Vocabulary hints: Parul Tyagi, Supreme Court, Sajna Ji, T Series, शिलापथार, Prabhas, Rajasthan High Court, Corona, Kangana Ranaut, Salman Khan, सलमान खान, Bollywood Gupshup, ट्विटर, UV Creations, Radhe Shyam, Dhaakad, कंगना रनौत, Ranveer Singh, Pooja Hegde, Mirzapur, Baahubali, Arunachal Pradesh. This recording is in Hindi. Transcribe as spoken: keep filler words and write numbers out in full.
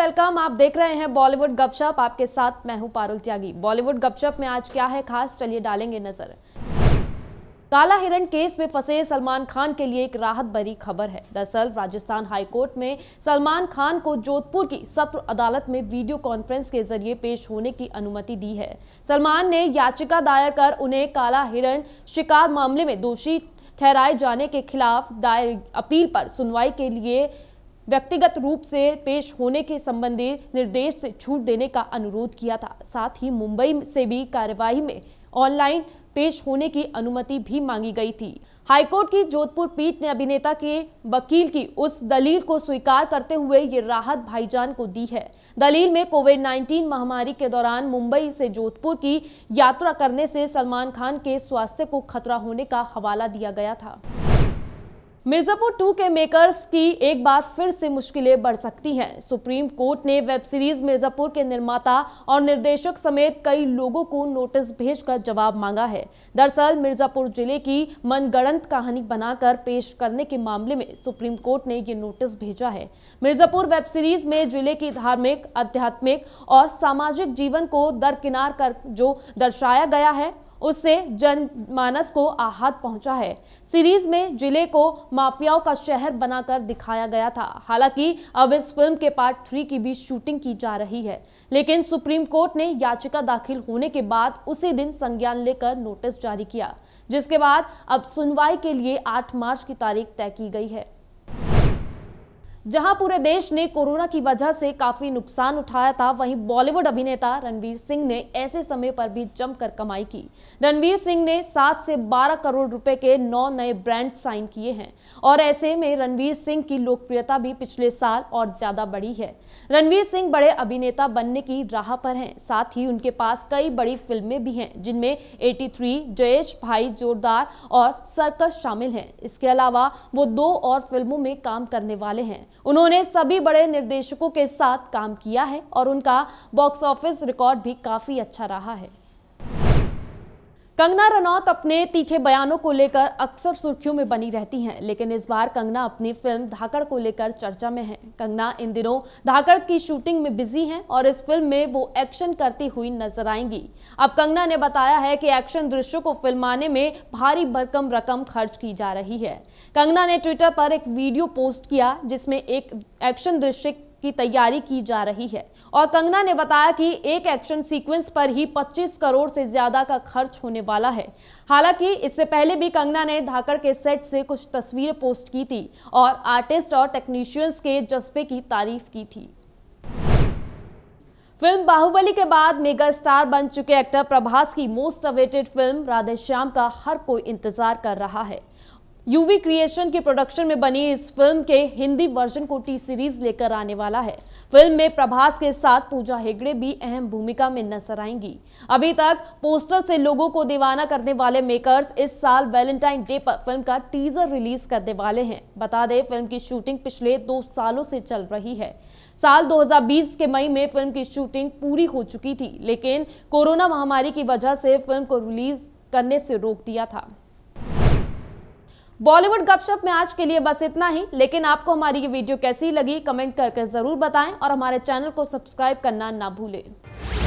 वेलकम, आप देख रहे हैं बॉलीवुड गपशप, आपके साथ मैं हूं पारुल त्यागी। बॉलीवुड गपशप में आज क्या है खास, चलिए डालेंगे नजर। काला हिरण केस में फंसे सलमान खान के लिए एक राहत भरी खबर है। दरअसल राजस्थान हाई कोर्ट में सलमान खान को जोधपुर की सत्र अदालत में वीडियो कॉन्फ्रेंस के जरिए पेश होने की अनुमति दी है। सलमान ने याचिका दायर कर उन्हें काला हिरण शिकार मामले में दोषी ठहराए जाने के खिलाफ दायर अपील पर सुनवाई के लिए व्यक्तिगत रूप से पेश होने के संबंधी निर्देश से छूट देने का अनुरोध किया था। साथ ही मुंबई से भी कार्यवाही में ऑनलाइन पेश होने की अनुमति भी मांगी गई थी। हाईकोर्ट की जोधपुर पीठ ने अभिनेता के वकील की उस दलील को स्वीकार करते हुए ये राहत भाईजान को दी है। दलील में कोविड उन्नीस महामारी के दौरान मुंबई से जोधपुर की यात्रा करने से सलमान खान के स्वास्थ्य को खतरा होने का हवाला दिया गया था। मिर्जापुर टू के मेकर्स की एक बार फिर से मुश्किलें बढ़ सकती हैं। सुप्रीम कोर्ट ने वेब सीरीज मिर्जापुर के निर्माता और निर्देशक समेत कई लोगों को नोटिस भेजकर जवाब मांगा है। दरअसल मिर्जापुर जिले की मनगढ़ंत कहानी बनाकर पेश करने के मामले में सुप्रीम कोर्ट ने ये नोटिस भेजा है। मिर्जापुर वेब सीरीज में जिले की धार्मिक, आध्यात्मिक और सामाजिक जीवन को दरकिनार कर जो दर्शाया गया है उससे जनमानस को आहत पहुंचा है। सीरीज में जिले को माफियाओं का शहर बनाकर दिखाया गया था। हालांकि अब इस फिल्म के पार्ट थ्री की भी शूटिंग की जा रही है, लेकिन सुप्रीम कोर्ट ने याचिका दाखिल होने के बाद उसी दिन संज्ञान लेकर नोटिस जारी किया, जिसके बाद अब सुनवाई के लिए आठ मार्च की तारीख तय की गई है। जहां पूरे देश ने कोरोना की वजह से काफी नुकसान उठाया था, वहीं बॉलीवुड अभिनेता रणवीर सिंह ने ऐसे समय पर भी जमकर कमाई की। रणवीर सिंह ने सात से बारह करोड़ रुपए के नौ नए ब्रांड साइन किए हैं और ऐसे में रणवीर सिंह की लोकप्रियता भी पिछले साल और ज्यादा बढ़ी है। रणवीर सिंह बड़े अभिनेता बनने की राह पर हैं, साथ ही उनके पास कई बड़ी फिल्में भी हैं, जिनमें तिरासी, जयेश भाई, जोरदार और सर्कस शामिल हैं। इसके अलावा वो दो और फिल्मों में काम करने वाले हैं। उन्होंने सभी बड़े निर्देशकों के साथ काम किया है और उनका बॉक्स ऑफिस रिकॉर्ड भी काफी अच्छा रहा है। कंगना रनौत अपने तीखे बयानों को लेकर अक्सर सुर्खियों में बनी रहती हैं, लेकिन इस बार कंगना अपनी फिल्म धाकड़ को लेकर चर्चा में हैं। कंगना इन दिनों धाकड़ की शूटिंग में बिजी हैं और इस फिल्म में वो एक्शन करती हुई नजर आएंगी। अब कंगना ने बताया है कि एक्शन दृश्यों को फिल्माने में भारी भरकम रकम खर्च की जा रही है। कंगना ने ट्विटर पर एक वीडियो पोस्ट किया जिसमें एक एक्शन दृश्य की तैयारी की जा रही है और कंगना ने बताया कि एक एक्शन सीक्वेंस पर ही पच्चीस करोड़ से ज्यादा का खर्च होने वाला है। हालांकि इससे पहले भी कंगना ने धाकड़ के सेट से कुछ तस्वीरें पोस्ट की थी और आर्टिस्ट और टेक्नीशियंस के जज्बे की तारीफ की थी। फिल्म बाहुबली के बाद मेगा स्टार बन चुके एक्टर प्रभास की most awaited film Radhe Shyam का हर कोई इंतजार कर रहा है। यूवी क्रिएशन के प्रोडक्शन में बनी इस फिल्म के हिंदी वर्जन को टी सीरीज लेकर आने वाला है। फिल्म में प्रभास के साथ पूजा हेगड़े भी अहम भूमिका में नजर आएंगी। अभी तक पोस्टर से लोगों को दीवाना करने वाले मेकर्स इस साल वैलेंटाइन डे पर फिल्म का टीजर रिलीज करने वाले हैं। बता दें फिल्म की शूटिंग पिछले दो सालों से चल रही है। साल दो हज़ार बीस के मई में फिल्म की शूटिंग पूरी हो चुकी थी, लेकिन कोरोना महामारी की वजह से फिल्म को रिलीज करने से रोक दिया था। बॉलीवुड गपशप में आज के लिए बस इतना ही, लेकिन आपको हमारी ये वीडियो कैसी लगी कमेंट करके जरूर बताएं और हमारे चैनल को सब्सक्राइब करना ना भूलें।